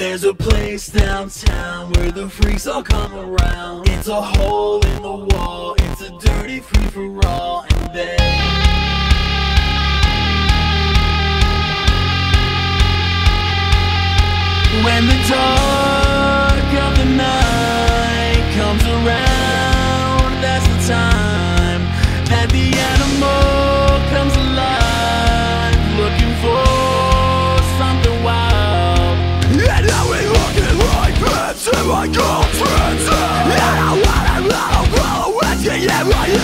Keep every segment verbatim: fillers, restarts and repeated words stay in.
There's a place downtown where the freaks all come around. It's a hole in the wall, it's a dirty free-for-all, and they when the dark of the night comes around, that's the time that the animal comes alive, looking for something wild. And now we look at my pants and my girlfriends, and I want a little girl with you in my head.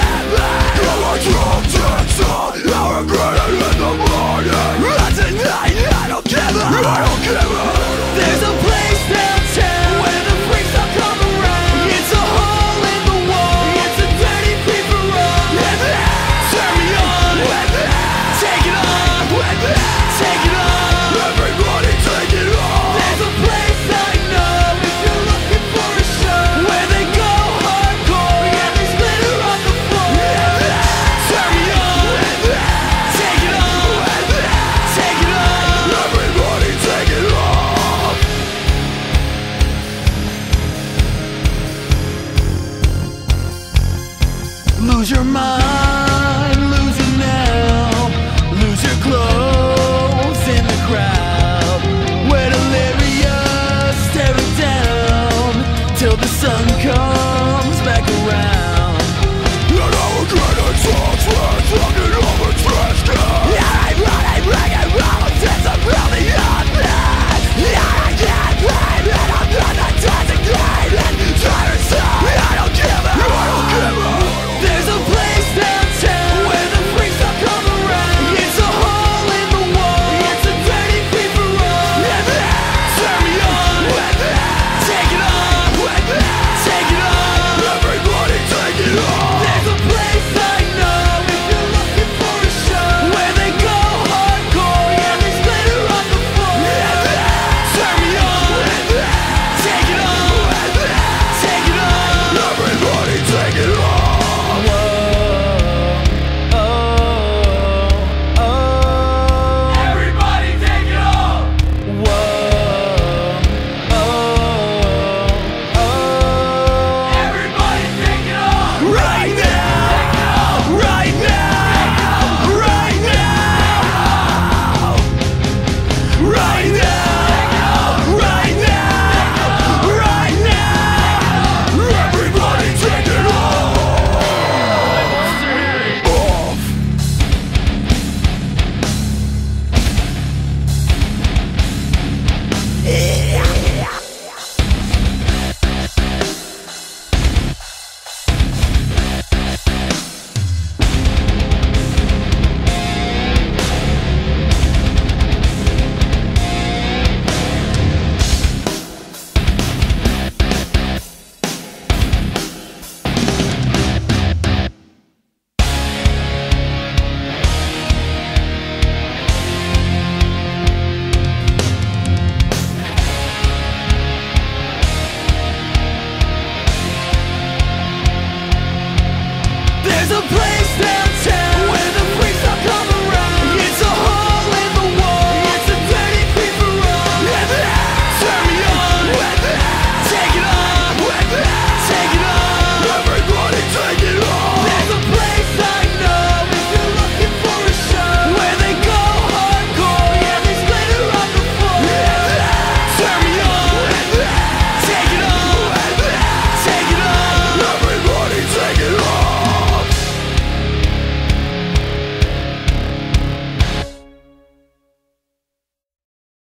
Now I drop dead sun, now I'm grinning in the morning. That's a night I don't give up, I don't give up.